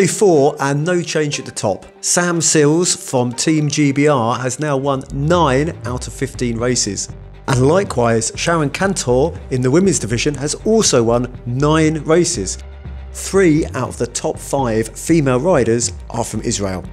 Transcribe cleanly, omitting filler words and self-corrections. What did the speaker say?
Day 4 and no change at the top. Sam Sills from Team GBR has now won 9 out of 15 races. And likewise, Sharon Kantor in the women's division has also won 9 races. 3 out of the top 5 female riders are from Israel.